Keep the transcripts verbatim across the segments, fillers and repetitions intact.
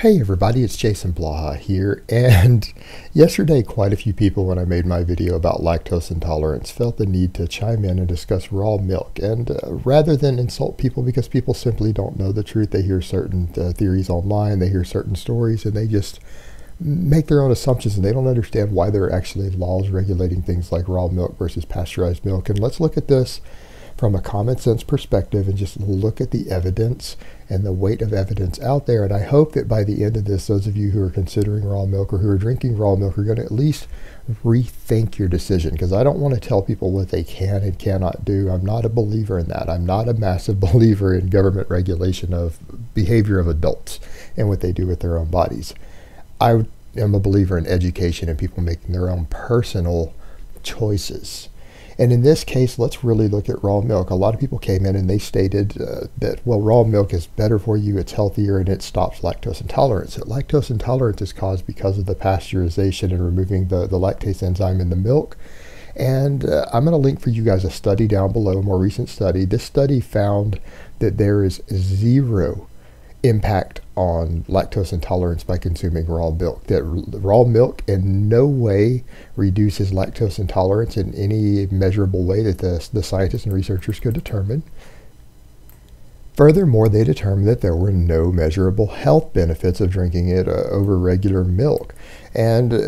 Hey everybody, it's Jason Blaha here, and yesterday quite a few people when I made my video about lactose intolerance felt the need to chime in and discuss raw milk, and uh, rather than insult people because people simply don't know the truth, they hear certain uh, theories online, they hear certain stories, and they just make their own assumptions and they don't understand why there are actually laws regulating things like raw milk versus pasteurized milk. And let's look at this from a common sense perspective and just look at the evidence and the weight of evidence out there. And I hope that by the end of this, those of you who are considering raw milk or who are drinking raw milk are going to at least rethink your decision, because I don't want to tell people what they can and cannot do. I'm not a believer in that. I'm not a massive believer in government regulation of behavior of adults and what they do with their own bodies. I am a believer in education and people making their own personal choices. And in this case, let's really look at raw milk. A lot of people came in and they stated uh, that, well, raw milk is better for you, it's healthier, and it stops lactose intolerance. That lactose intolerance is caused because of the pasteurization and removing the, the lactase enzyme in the milk. And uh, I'm going to link for you guys a study down below, a more recent study. This study found that there is zero impact on lactose intolerance by consuming raw milk. That raw milk in no way reduces lactose intolerance in any measurable way that the, the scientists and researchers could determine. Furthermore, they determined that there were no measurable health benefits of drinking it uh, over regular milk. And uh,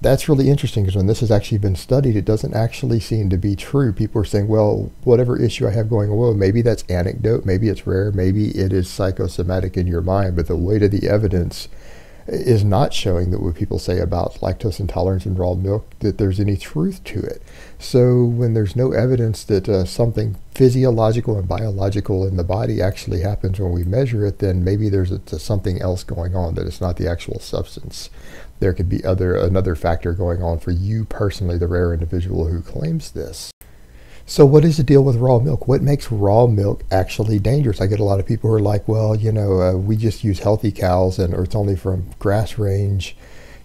that's really interesting, because when this has actually been studied, it doesn't actually seem to be true. People are saying, well, whatever issue I have going on, well, maybe that's anecdote, maybe it's rare, maybe it is psychosomatic in your mind, but the weight of the evidence is not showing that what people say about lactose intolerance in raw milk, that there's any truth to it. So when there's no evidence that uh, something physiological and biological in the body actually happens when we measure it, then maybe there's a, a something else going on, that it's not the actual substance. There could be other another factor going on for you personally, the rare individual who claims this. So what is the deal with raw milk? What makes raw milk actually dangerous? I get a lot of people who are like, well, you know, uh, we just use healthy cows, and or it's only from grass range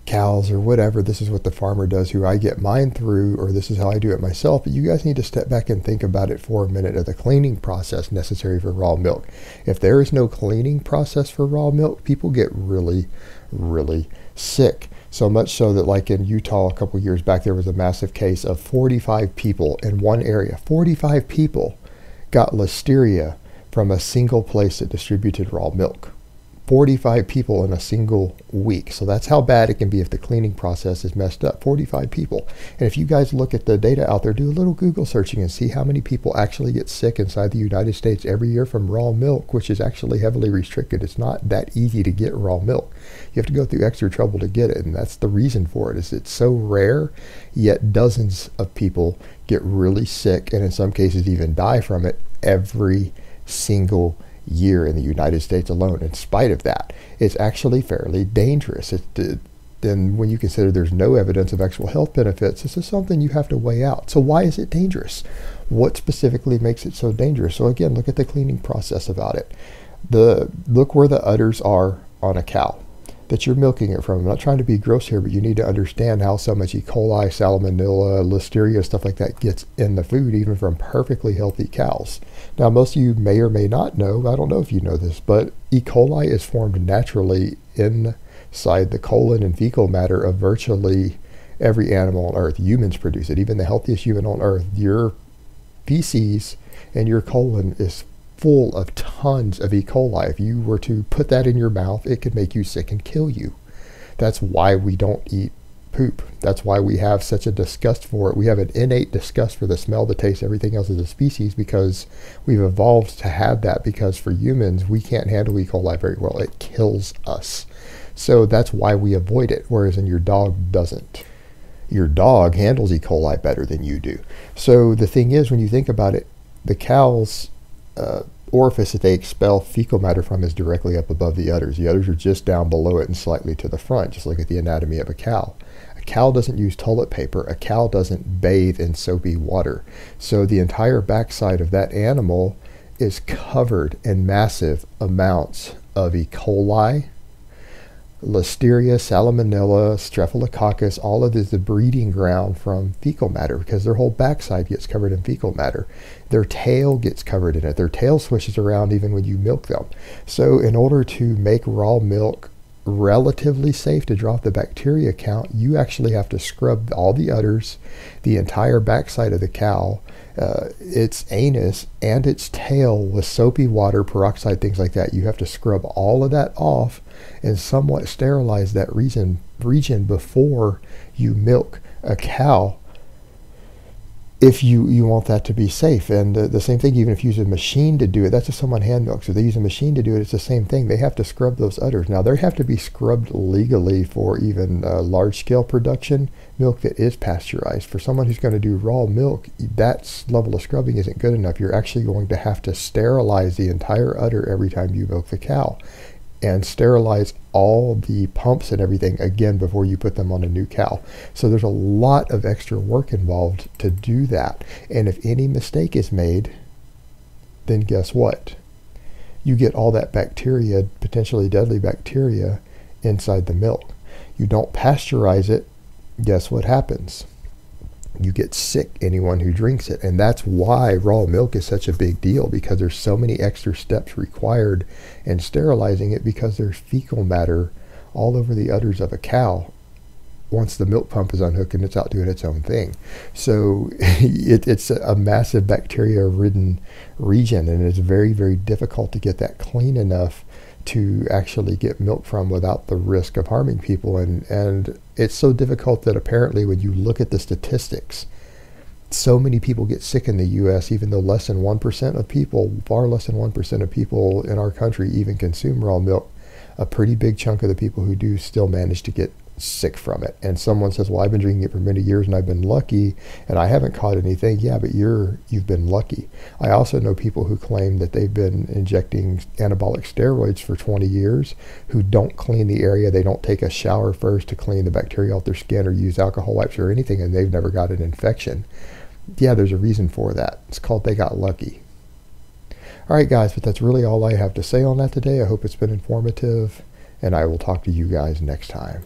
cows or whatever. This is what the farmer does who I get mine through, or this is how I do it myself. But you guys need to step back and think about it for a minute of the cleaning process necessary for raw milk. If there is no cleaning process for raw milk, people get really, really sick. So much so that, like in Utah a couple years back, there was a massive case of forty-five people in one area. forty-five people got listeria from a single place that distributed raw milk. forty-five people in a single week. So that's how bad it can be if the cleaning process is messed up. forty-five people. And if you guys look at the data out there, do a little Google searching and see how many people actually get sick inside the United States every year from raw milk, which is actually heavily restricted. It's not that easy to get raw milk. You have to go through extra trouble to get it, and that's the reason for it, is it's so rare, yet dozens of people get really sick, and in some cases even die from it every single year. year in the United States alone. In spite of that, it's actually fairly dangerous. It, then when you consider there's no evidence of actual health benefits, this is something you have to weigh out. So why is it dangerous? What specifically makes it so dangerous? So again, look at the cleaning process about it. The look where the udders are on a cow that you're milking it from. I'm not trying to be gross here, but you need to understand how so much E. coli, salmonella, listeria, stuff like that gets in the food, even from perfectly healthy cows. Now, most of you may or may not know, I don't know if you know this, but E. coli is formed naturally inside the colon and fecal matter of virtually every animal on earth. Humans produce it. Even the healthiest human on earth, your feces and your colon is full of tons of E. coli. If you were to put that in your mouth, it could make you sick and kill you. That's why we don't eat poop. That's why we have such a disgust for it. We have an innate disgust for the smell, the taste, everything else as a species, because we've evolved to have that, because for humans, we can't handle E. coli very well. It kills us. So that's why we avoid it, whereas in your dog doesn't. Your dog handles E. coli better than you do. So the thing is, when you think about it, the cow's uh, orifice that they expel fecal matter from is directly up above the udders. The udders are just down below it and slightly to the front. Just look at the anatomy of a cow. A cow doesn't use toilet paper. A cow doesn't bathe in soapy water. So the entire backside of that animal is covered in massive amounts of E. coli, listeria, salmonella, staphylococcus, all of this is the breeding ground from fecal matter, because their whole backside gets covered in fecal matter. Their tail gets covered in it. Their tail swishes around even when you milk them. So in order to make raw milk relatively safe to drop the bacteria count, you actually have to scrub all the udders, the entire backside of the cow, uh, its anus, and its tail with soapy water, peroxide, things like that. You have to scrub all of that off and somewhat sterilize that region, region before you milk a cow, if you, you want that to be safe. And uh, the same thing, even if you use a machine to do it, that's if someone hand milks. If they use a machine to do it, it's the same thing. They have to scrub those udders. Now, they have to be scrubbed legally for even uh, large-scale production milk that is pasteurized. For someone who's going to do raw milk, that level of scrubbing isn't good enough. You're actually going to have to sterilize the entire udder every time you milk the cow, and sterilize all the pumps and everything again before you put them on a new cow. So there's a lot of extra work involved to do that. And if any mistake is made, then guess what? You get all that bacteria, potentially deadly bacteria, inside the milk. You don't pasteurize it, guess what happens? You get sick, anyone who drinks it. And that's why raw milk is such a big deal, because there's so many extra steps required in sterilizing it, because there's fecal matter all over the udders of a cow once the milk pump is unhooked and it's out doing its own thing. So it, it's a massive bacteria-ridden region, and it's very, very difficult to get that clean enough to actually get milk from without the risk of harming people. And, and it's so difficult that apparently when you look at the statistics, so many people get sick in the U S, even though less than one percent of people, far less than one percent of people in our country even consume raw milk. A pretty big chunk of the people who do still manage to get sick from it. And someone says, well, I've been drinking it for many years and I've been lucky and I haven't caught anything. Yeah, but you're you've been lucky. I also know people who claim that they've been injecting anabolic steroids for twenty years, who don't clean the area. They don't take a shower first to clean the bacteria off their skin or use alcohol wipes or anything, and they've never got an infection. Yeah, there's a reason for that. It's called they got lucky. All right, guys, but that's really all I have to say on that today. I hope it's been informative, and I will talk to you guys next time.